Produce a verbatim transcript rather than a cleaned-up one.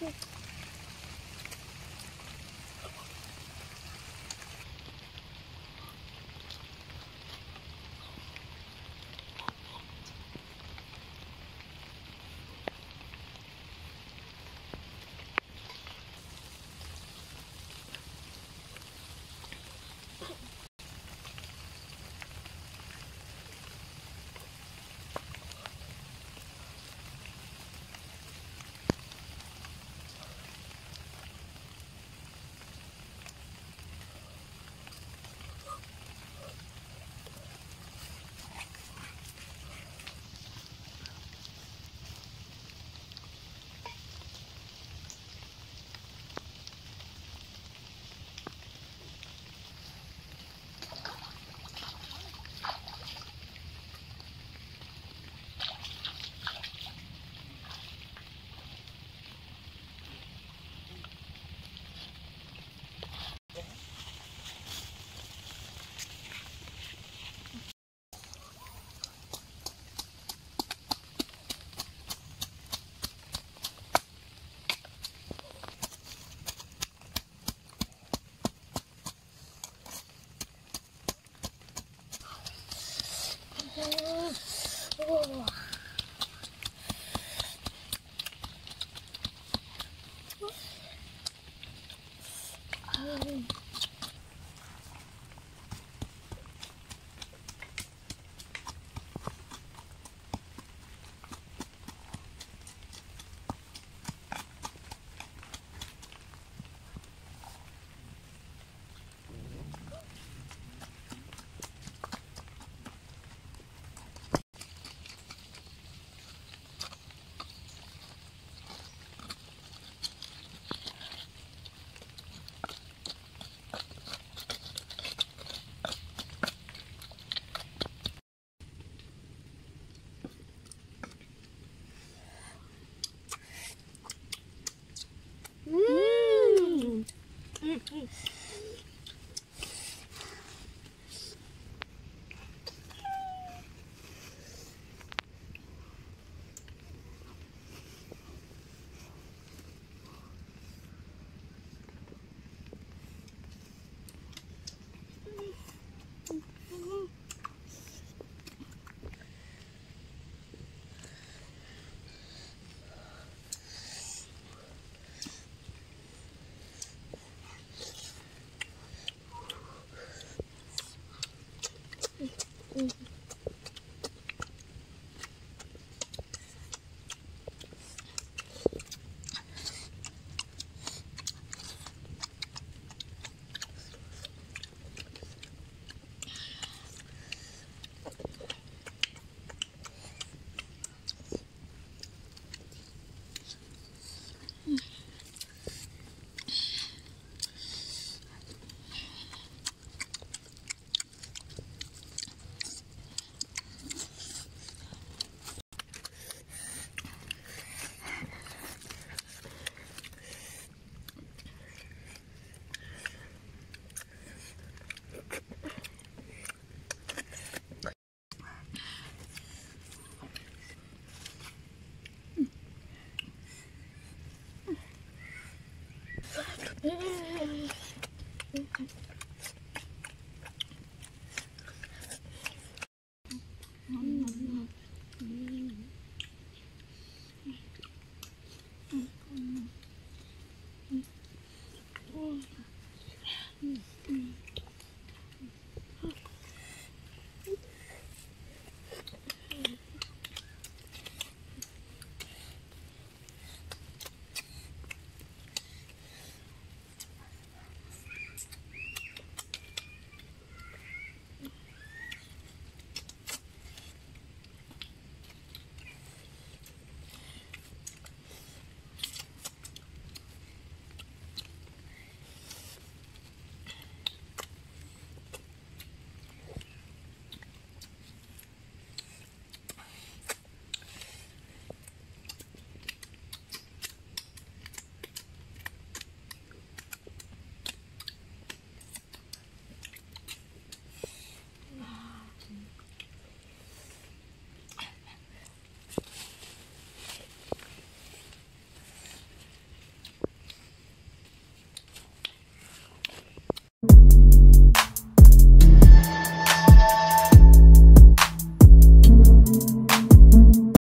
Yeah.